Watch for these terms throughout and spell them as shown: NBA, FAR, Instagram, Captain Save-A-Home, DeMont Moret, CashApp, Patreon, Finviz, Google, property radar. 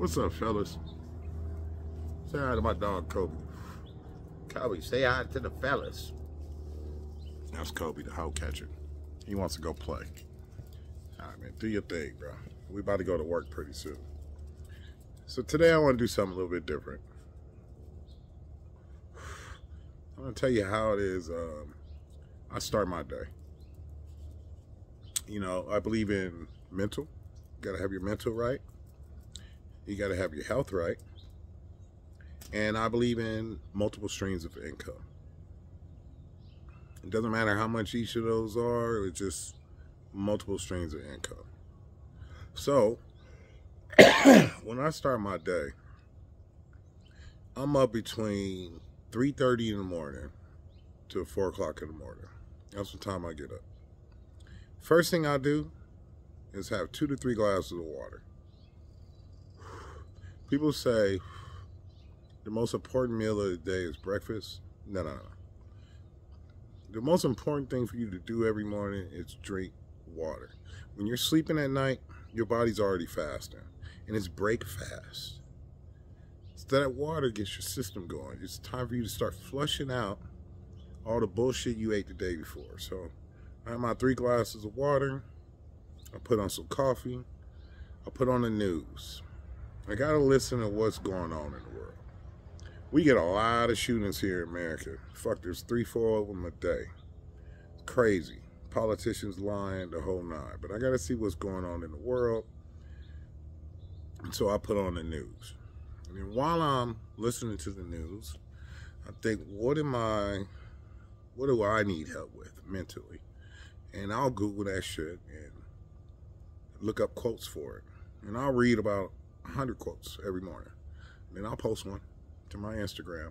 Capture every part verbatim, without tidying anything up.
What's up, fellas? Say hi to my dog, Kobe. Kobe, say hi to the fellas. That's Kobe, the hoe catcher. He wants to go play. All right, man, do your thing, bro. We about to go to work pretty soon. So today I want to do something a little bit different. I'm going to tell you how it is um, I start my day. You know, I believe in mental. You got to have your mental right. You got to have your health right. And I believe in multiple streams of income. It doesn't matter how much each of those are. It's just multiple streams of income. So when I start my day, I'm up between three thirty in the morning to four o'clock in the morning. That's the time I get up. First thing I do is have two to three glasses of water. People say the most important meal of the day is breakfast. No, no, no. The most important thing for you to do every morning is drink water. When you're sleeping at night, your body's already fasting, and it's break fast. So that water gets your system going. It's time for you to start flushing out all the bullshit you ate the day before. So I have my three glasses of water. I put on some coffee. I put on the news. I gotta listen to what's going on in the world. We get a lot of shootings here in America. Fuck, there's three, four of them a day. It's crazy. Politicians lying, the whole nine. But I gotta see what's going on in the world. And so I put on the news. And then while I'm listening to the news, I think, what am I, what do I need help with mentally? And I'll Google that shit and look up quotes for it. And I'll read about a hundred quotes every morning. And then I'll post one to my Instagram.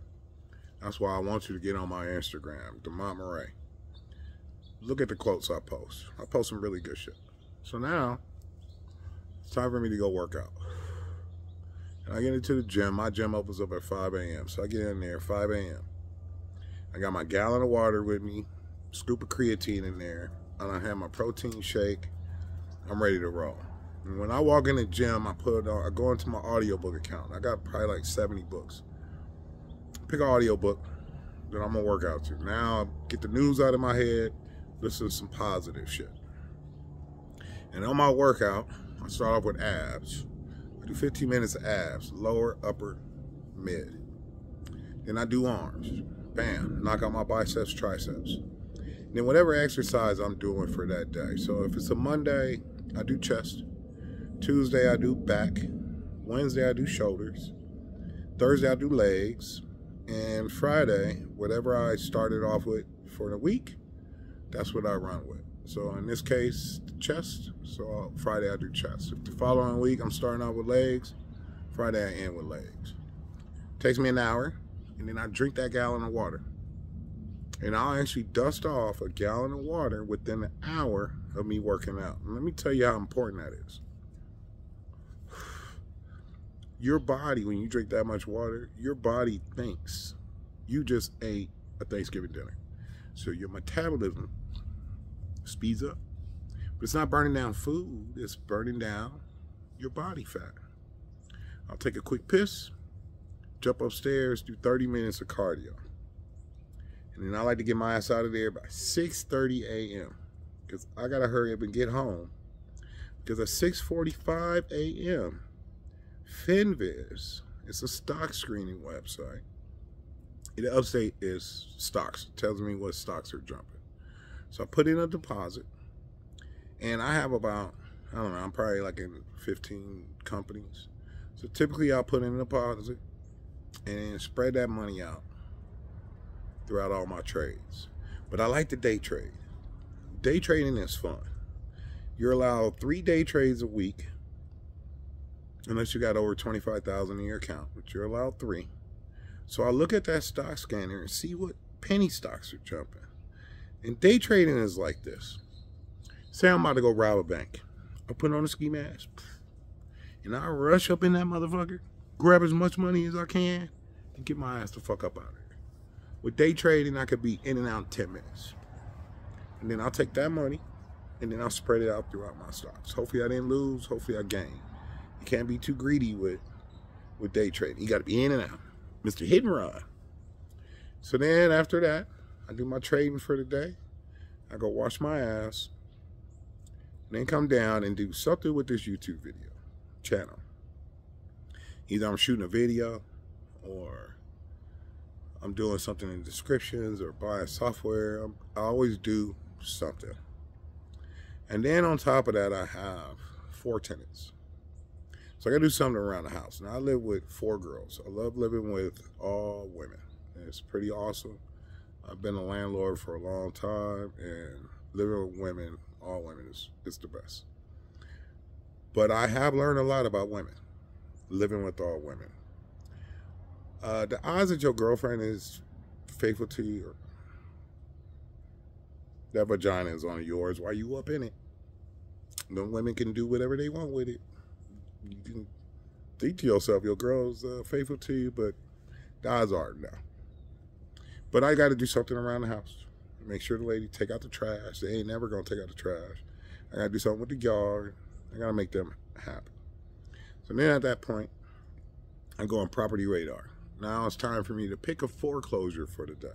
That's why I want you to get on my Instagram, DeMont Moret. Look at the quotes I post. I post some really good shit. So now, it's time for me to go work out. And I get into the gym. My gym opens up at five A M So I get in there at five A M I got my gallon of water with me, scoop of creatine in there, and I have my protein shake. I'm ready to roll. And when I walk in the gym, I put it on, I go into my audiobook account. I got probably like seventy books. Pick an audiobook that I'm gonna work out to. Now I get the news out of my head, listen to some positive shit. And on my workout, I start off with abs. I do fifteen minutes of abs, lower, upper, mid. Then I do arms. Bam, knock out my biceps, triceps. And then whatever exercise I'm doing for that day. So if it's a Monday, I do chest. Tuesday, I do back. Wednesday, I do shoulders. Thursday, I do legs. And Friday, whatever I started off with for the week, that's what I run with. So in this case, chest. So Friday I do chest. The following week I'm starting out with legs. Friday I end with legs. Takes me an hour, and then I drink that gallon of water. And I'll actually dust off a gallon of water within an hour of me working out. And let me tell you how important that is. Your body, when you drink that much water, your body thinks you just ate a Thanksgiving dinner. So your metabolism speeds up. But it's not burning down food, it's burning down your body fat. I'll take a quick piss, jump upstairs, do thirty minutes of cardio. And then I like to get my ass out of there by six thirty A M Because I gotta hurry up and get home. Because at six forty-five A M, Finviz, it's a stock screening website. It update is stocks. It tells me what stocks are jumping. So I put in a deposit, and I have about, I don't know, I'm probably like in fifteen companies. So typically I'll put in a deposit and spread that money out throughout all my trades. But I like the day trade. Day trading is fun. You're allowed three day trades a week, unless you got over twenty-five thousand in your account, but you're allowed three. So I look at that stock scanner and see what penny stocks are jumping. And day trading is like this. Say I'm about to go rob a bank. I put on a ski mask, and I rush up in that motherfucker, grab as much money as I can, and get my ass the fuck up out of here. With day trading, I could be in and out in ten minutes. And then I'll take that money, and then I'll spread it out throughout my stocks. Hopefully I didn't lose, hopefully I gained. You can't be too greedy with with day trading. You got to be in and out. Mister Hit and Run. So then after that, I do my trading for the day. I go wash my ass. Then come down and do something with this YouTube video channel. Either I'm shooting a video or I'm doing something in descriptions or buying software. I always do something. And then on top of that, I have four tenants. So I gotta do something around the house. Now I live with four girls. I love living with all women. It's pretty awesome. I've been a landlord for a long time, and living with women, all women, is, is the best. But I have learned a lot about women, living with all women. Uh, the odds that your girlfriend is faithful to you, that vagina is on yours while you up in it. Them women can do whatever they want with it. You can think to yourself, your girl's uh, faithful to you, but the odds are no. But I got to do something around the house. Make sure the lady take out the trash. They ain't never going to take out the trash. I got to do something with the yard. I got to make them happy. So then at that point, I go on Property Radar. Now it's time for me to pick a foreclosure for the day.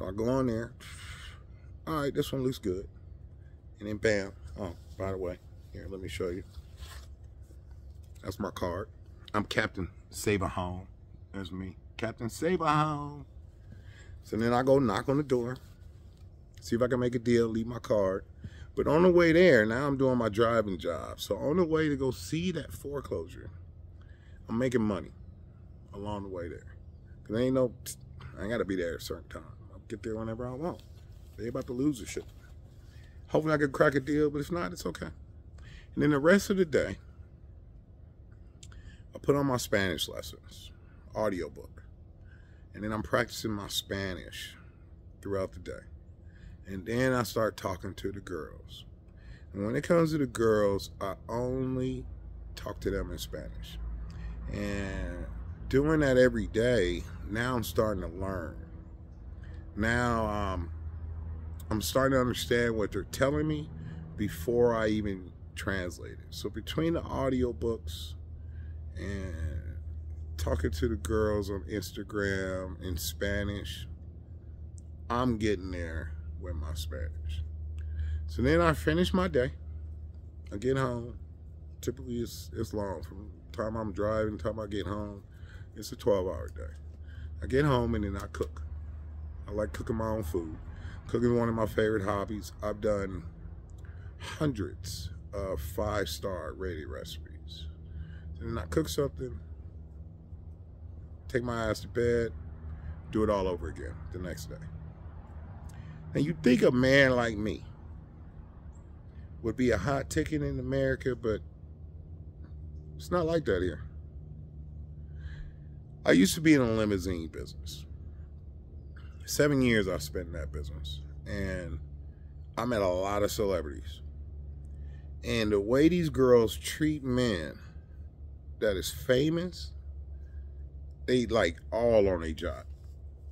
So I go on there. All right, this one looks good. And then bam. Oh, by the way, here, let me show you. That's my card. I'm Captain Save-A-Home. That's me. Captain Save-A-Home. So then I go knock on the door, see if I can make a deal, leave my card. But on the way there, now I'm doing my driving job. So on the way to go see that foreclosure, I'm making money along the way there. Because I ain't no, I ain't got to be there at a certain time. I'll get there whenever I want. They about to lose this shit. Hopefully I can crack a deal, but if not, it's okay. And then the rest of the day, I put on my Spanish lessons, audiobook. And then I'm practicing my Spanish throughout the day. And then I start talking to the girls. And when it comes to the girls, I only talk to them in Spanish. And doing that every day, now I'm starting to learn. Now um, I'm starting to understand what they're telling me before I even translate it. So between the audiobooks and talking to the girls on Instagram in Spanish, I'm getting there with my Spanish. So then I finish my day. I get home. Typically, it's, it's long. From the time I'm driving, the time I get home, it's a twelve hour day. I get home and then I cook. I like cooking my own food. Cooking is one of my favorite hobbies. I've done hundreds of five star rated recipes. So then I cook something, take my ass to bed, do it all over again the next day. And you think a man like me would be a hot ticket in America, but it's not like that here. I used to be in a limousine business. Seven years I spent in that business, and I met a lot of celebrities. And the way these girls treat men that is famous, they like all on their job.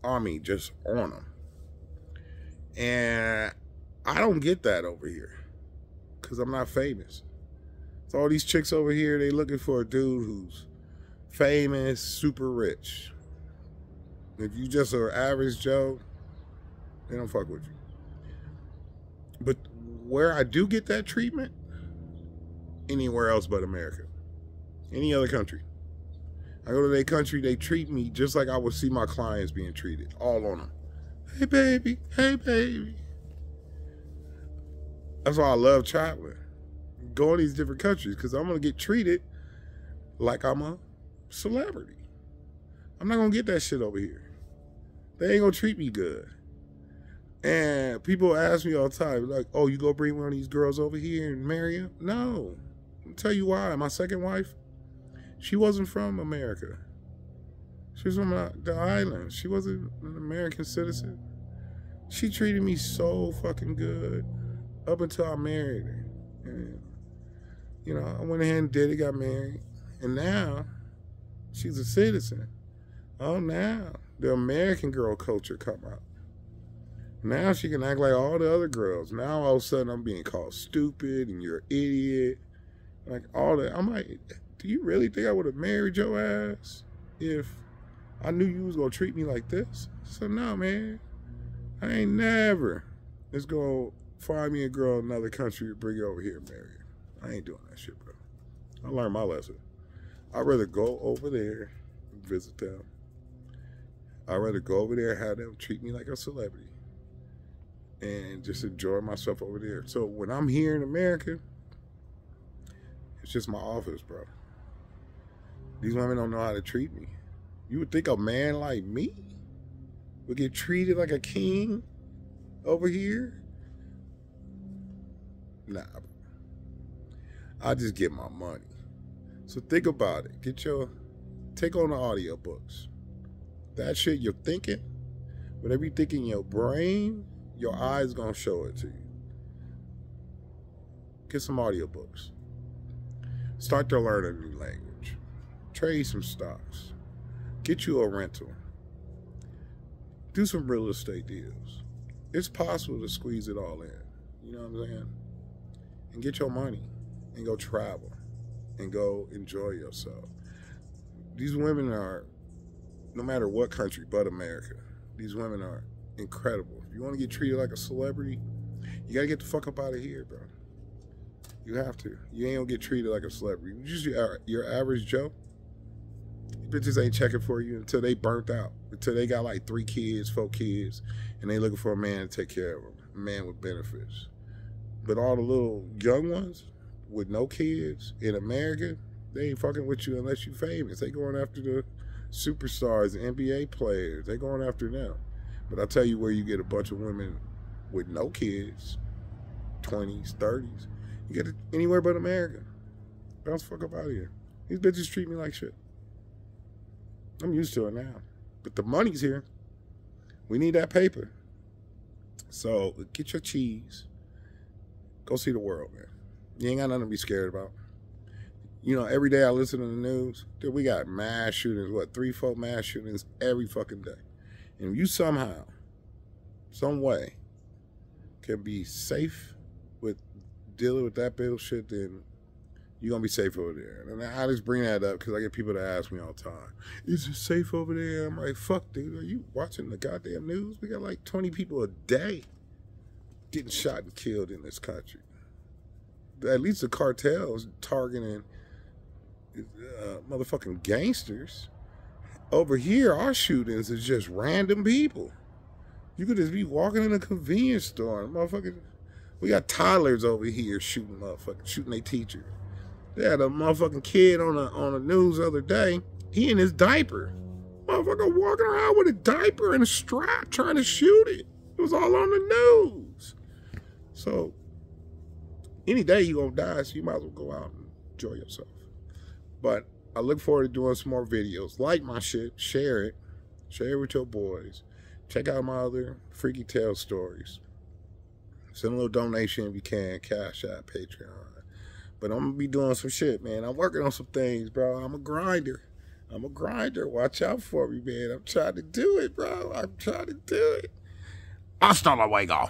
I mean, just on them. And I don't get that over here because I'm not famous. So all these chicks over here, they looking for a dude who's famous, super rich. If you just are average Joe, they don't fuck with you. But where I do get that treatment, anywhere else but America, any other country. I go to their country, they treat me just like I would see my clients being treated, all on them. Hey, baby, hey, baby. That's why I love traveling, going to these different countries, because I'm going to get treated like I'm a celebrity. I'm not going to get that shit over here. They ain't going to treat me good. And people ask me all the time, like, oh, you go bring one of these girls over here and marry them? No. I'll tell you why. My second wife, she wasn't from America. She was from the island. She wasn't an American citizen. She treated me so fucking good up until I married her. And, you know, I went ahead and did it, got married. And now she's a citizen. Oh, now the American girl culture come out. Now she can act like all the other girls. Now all of a sudden I'm being called stupid and you're an idiot. Like all that. I'm like, do you really think I would have married your ass if I knew you was going to treat me like this? So no, man, I ain't never is going to find me a girl in another country and bring her over here and marry her. I ain't doing that shit, bro. I learned my lesson. I'd rather go over there and visit them. I'd rather go over there and have them treat me like a celebrity and just enjoy myself over there. So when I'm here in America, it's just my office, bro. These women don't know how to treat me. You would think a man like me would get treated like a king over here? Nah, bro. I just get my money. So think about it. Get your, take on the audiobooks. That shit you're thinking, whatever you're thinking in your brain, your eyes gonna show it to you. Get some audiobooks. Start to learn a new language. Trade some stocks. Get you a rental. Do some real estate deals. It's possible to squeeze it all in. You know what I'm saying? And get your money and go travel and go enjoy yourself. These women are, no matter what country but America, these women are incredible. If you want to get treated like a celebrity, you got to get the fuck up out of here, bro. You have to. You ain't going to get treated like a celebrity. You're just your, your average Joe. Bitches ain't checking for you until they burnt out, until they got like three kids, four kids, and they looking for a man to take care of them, a man with benefits. But all the little young ones with no kids in America, they ain't fucking with you unless you famous. They going after the superstars, the N B A players. They going after them. But I'll tell you where you get a bunch of women with no kids, twenties, thirties. You get it anywhere but America. Bounce the fuck up out of here. These bitches treat me like shit. I'm used to it now. But the money's here. We need that paper. So get your cheese. Go see the world, man. You ain't got nothing to be scared about. You know, every day I listen to the news. Dude, we got mass shootings. What, three, four mass shootings every fucking day. And if you somehow, some way, can be safe with dealing with that bullshit, then you're going to be safe over there. And I just bring that up because I get people to ask me all the time, is it safe over there? I'm like, fuck, dude, are you watching the goddamn news? We got like twenty people a day getting shot and killed in this country. At least the cartels targeting uh, motherfucking gangsters. Over here, our shootings is just random people. You could just be walking in a convenience store and motherfucking, we got toddlers over here shooting motherfucking, shooting their teachers. They had a motherfucking kid on the on the news the other day. He in his diaper. Motherfucker walking around with a diaper and a strap trying to shoot it. It was all on the news. So any day you gonna die, so you might as well go out and enjoy yourself. But I look forward to doing some more videos. Like my shit, share it. Share it with your boys. Check out my other Freaky Tale stories. Send a little donation if you can. Cash App, Patreon. But I'm going to be doing some shit, man. I'm working on some things, bro. I'm a grinder. I'm a grinder. Watch out for me, man. I'm trying to do it, bro. I'm trying to do it. Hasta luego.